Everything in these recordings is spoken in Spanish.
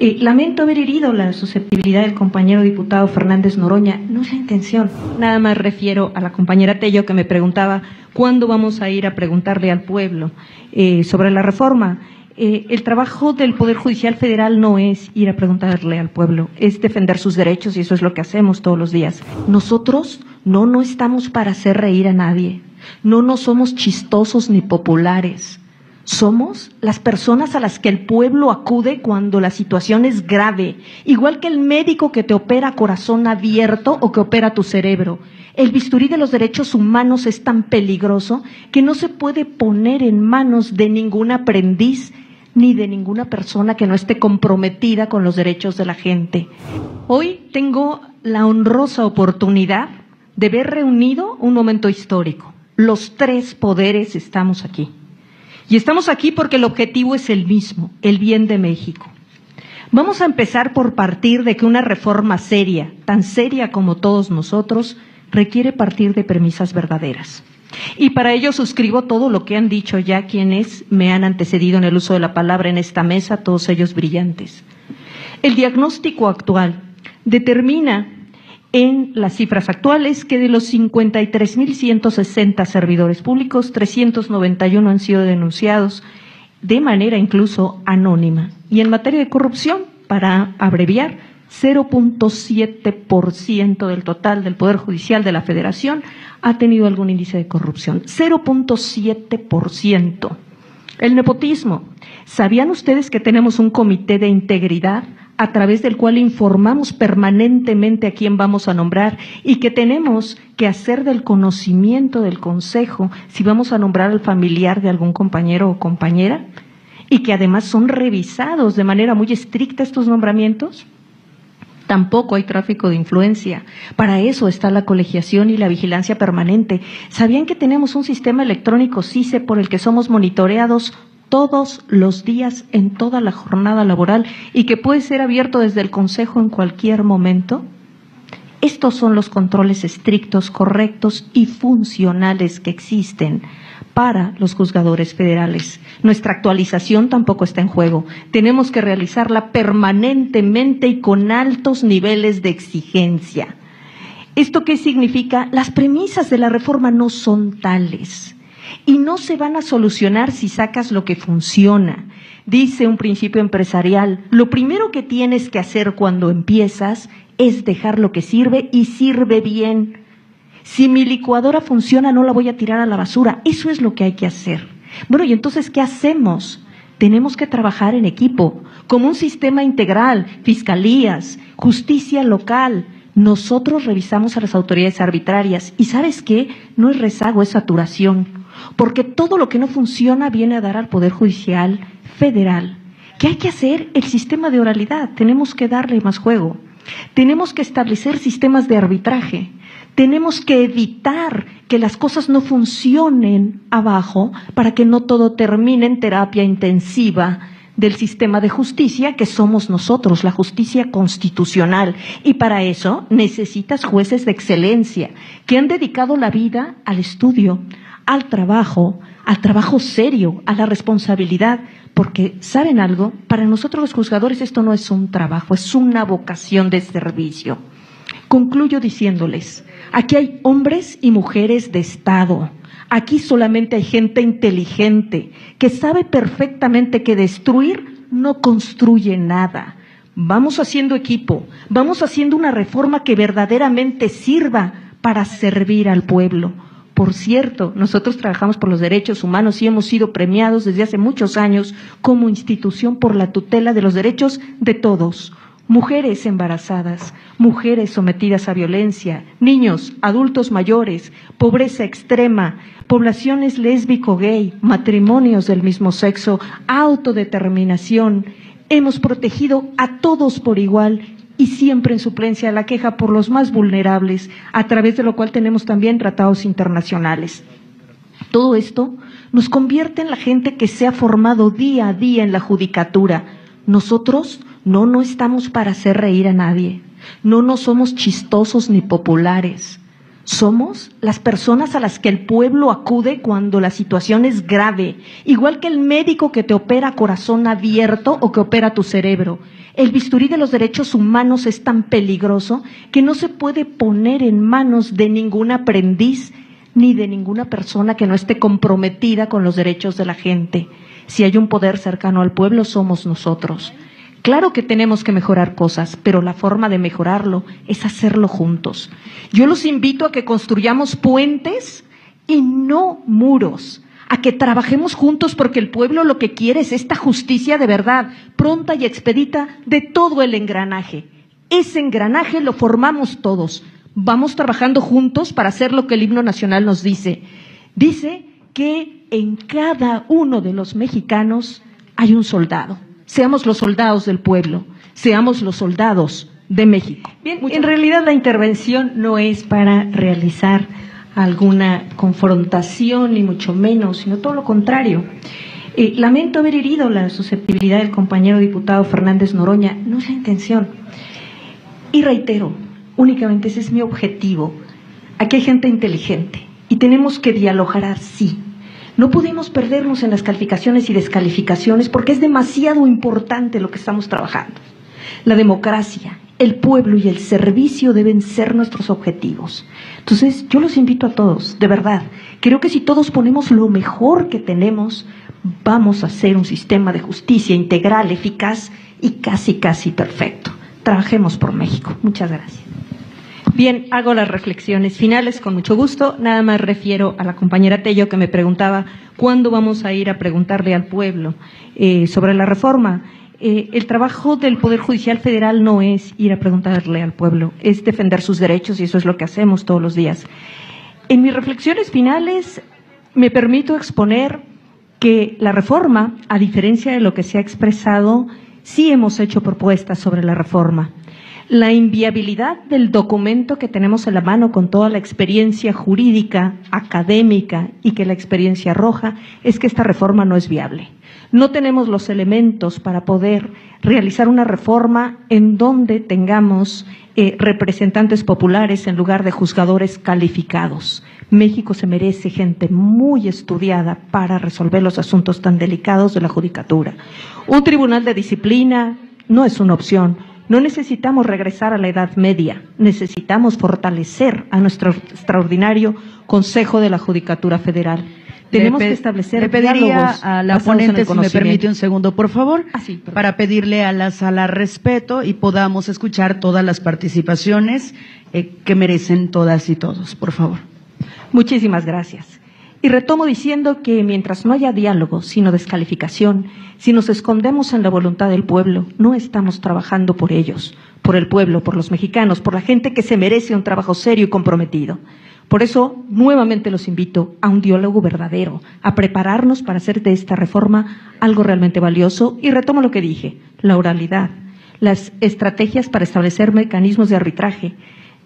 Lamento haber herido la susceptibilidad del compañero diputado Fernández Noroña. No es la intención. Nada más refiero a la compañera Tello, que me preguntaba cuándo vamos a ir a preguntarle al pueblo sobre la reforma. El trabajo del Poder Judicial Federal no es ir a preguntarle al pueblo, es defender sus derechos, y eso es lo que hacemos todos los días. Nosotros no estamos para hacer reír a nadie, no somos chistosos ni populares. Somos las personas a las que el pueblo acude cuando la situación es grave, igual que el médico que te opera corazón abierto o que opera tu cerebro. El bisturí de los derechos humanos es tan peligroso que no se puede poner en manos de ningún aprendiz ni de ninguna persona que no esté comprometida con los derechos de la gente. Hoy tengo la honrosa oportunidad de ver reunido un momento histórico. Los tres poderes estamos aquí. Y estamos aquí porque el objetivo es el mismo, el bien de México. Vamos a empezar por partir de que una reforma seria, tan seria como todos nosotros, requiere partir de premisas verdaderas. Y para ello suscribo todo lo que han dicho ya quienes me han antecedido en el uso de la palabra en esta mesa, todos ellos brillantes. El diagnóstico actual determina en las cifras actuales que de los 53.160 servidores públicos, 391 han sido denunciados de manera incluso anónima. Y en materia de corrupción, para abreviar, 0.7% del total del Poder Judicial de la Federación ha tenido algún índice de corrupción. 0.7%. El nepotismo. ¿Sabían ustedes que tenemos un comité de integridad a través del cual informamos permanentemente a quién vamos a nombrar y que tenemos que hacer del conocimiento del Consejo si vamos a nombrar al familiar de algún compañero o compañera? Y que además son revisados de manera muy estricta estos nombramientos. Tampoco hay tráfico de influencia. Para eso está la colegiación y la vigilancia permanente. ¿Sabían que tenemos un sistema electrónico CICE por el que somos monitoreados todos los días en toda la jornada laboral y que puede ser abierto desde el Consejo en cualquier momento? Estos son los controles estrictos, correctos y funcionales que existen para los juzgadores federales. Nuestra actualización tampoco está en juego. Tenemos que realizarla permanentemente y con altos niveles de exigencia. ¿Esto qué significa? Las premisas de la reforma no son tales. Y no se van a solucionar si sacas lo que funciona. Dice un principio empresarial, lo primero que tienes que hacer cuando empiezas es dejar lo que sirve y sirve bien. Si mi licuadora funciona, no la voy a tirar a la basura. Eso es lo que hay que hacer. Bueno, y entonces, ¿qué hacemos? Tenemos que trabajar en equipo, como un sistema integral, fiscalías, justicia local. Nosotros revisamos a las autoridades arbitrarias y ¿sabes qué? No es rezago, es saturación. Porque todo lo que no funciona viene a dar al Poder Judicial Federal. ¿Qué hay que hacer? El sistema de oralidad. Tenemos que darle más juego. Tenemos que establecer sistemas de arbitraje. Tenemos que evitar que las cosas no funcionen abajo para que no todo termine en terapia intensiva del sistema de justicia que somos nosotros, la justicia constitucional. Y para eso necesitas jueces de excelencia que han dedicado la vida al estudio, al trabajo serio, a la responsabilidad, porque, ¿saben algo? Para nosotros los juzgadores esto no es un trabajo, es una vocación de servicio. Concluyo diciéndoles, aquí hay hombres y mujeres de Estado, aquí solamente hay gente inteligente que sabe perfectamente que destruir no construye nada. Vamos haciendo equipo, vamos haciendo una reforma que verdaderamente sirva para servir al pueblo. Por cierto, nosotros trabajamos por los derechos humanos y hemos sido premiados desde hace muchos años como institución por la tutela de los derechos de todos. Mujeres embarazadas, mujeres sometidas a violencia, niños, adultos mayores, pobreza extrema, poblaciones lésbico-gay, matrimonios del mismo sexo, autodeterminación. Hemos protegido a todos por igual y siempre en suplencia a la queja por los más vulnerables, a través de lo cual tenemos también tratados internacionales. Todo esto nos convierte en la gente que se ha formado día a día en la judicatura. Nosotros no estamos para hacer reír a nadie, no somos chistosos ni populares. Somos las personas a las que el pueblo acude cuando la situación es grave, igual que el médico que te opera corazón abierto o que opera tu cerebro. El bisturí de los derechos humanos es tan peligroso que no se puede poner en manos de ningún aprendiz ni de ninguna persona que no esté comprometida con los derechos de la gente. Si hay un poder cercano al pueblo, somos nosotros. Claro que tenemos que mejorar cosas, pero la forma de mejorarlo es hacerlo juntos. Yo los invito a que construyamos puentes y no muros, a que trabajemos juntos porque el pueblo lo que quiere es esta justicia de verdad, pronta y expedita de todo el engranaje. Ese engranaje lo formamos todos. Vamos trabajando juntos para hacer lo que el himno nacional nos dice. Dice que en cada uno de los mexicanos hay un soldado. Seamos los soldados del pueblo, seamos los soldados de México. Bien, en realidad la intervención no es para realizar alguna confrontación, ni mucho menos, sino todo lo contrario. Lamento haber herido la susceptibilidad del compañero diputado Fernández Noroña, no es la intención. Y reitero, únicamente ese es mi objetivo. Aquí hay gente inteligente y tenemos que dialogar así. No podemos perdernos en las calificaciones y descalificaciones porque es demasiado importante lo que estamos trabajando. La democracia, el pueblo y el servicio deben ser nuestros objetivos. Entonces, yo los invito a todos, de verdad. Creo que si todos ponemos lo mejor que tenemos, vamos a hacer un sistema de justicia integral, eficaz y casi perfecto. Trabajemos por México. Muchas gracias. Bien, hago las reflexiones finales con mucho gusto. Nada más refiero a la compañera Tello que me preguntaba cuándo vamos a ir a preguntarle al pueblo sobre la reforma. El trabajo del Poder Judicial Federal no es ir a preguntarle al pueblo, es defender sus derechos y eso es lo que hacemos todos los días. En mis reflexiones finales me permito exponer que la reforma, a diferencia de lo que se ha expresado, sí hemos hecho propuestas sobre la reforma. La inviabilidad del documento que tenemos en la mano con toda la experiencia jurídica, académica y que la experiencia arroja es que esta reforma no es viable. No tenemos los elementos para poder realizar una reforma en donde tengamos representantes populares en lugar de juzgadores calificados. México se merece gente muy estudiada para resolver los asuntos tan delicados de la judicatura. Un tribunal de disciplina no es una opción. No necesitamos regresar a la Edad Media, necesitamos fortalecer a nuestro extraordinario Consejo de la Judicatura Federal. Tenemos que establecer diálogos. A la ponente, si me permite un segundo, por favor, para pedirle a la sala respeto y podamos escuchar todas las participaciones que merecen todas y todos, por favor. Muchísimas gracias. Y retomo diciendo que mientras no haya diálogo, sino descalificación, si nos escondemos en la voluntad del pueblo, no estamos trabajando por ellos, por el pueblo, por los mexicanos, por la gente que se merece un trabajo serio y comprometido. Por eso, nuevamente los invito a un diálogo verdadero, a prepararnos para hacer de esta reforma algo realmente valioso. Y retomo lo que dije, la oralidad, las estrategias para establecer mecanismos de arbitraje,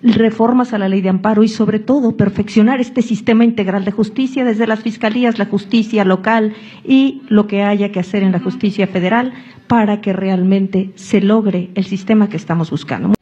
reformas a la ley de amparo y sobre todo perfeccionar este sistema integral de justicia desde las fiscalías, la justicia local y lo que haya que hacer en la justicia federal para que realmente se logre el sistema que estamos buscando.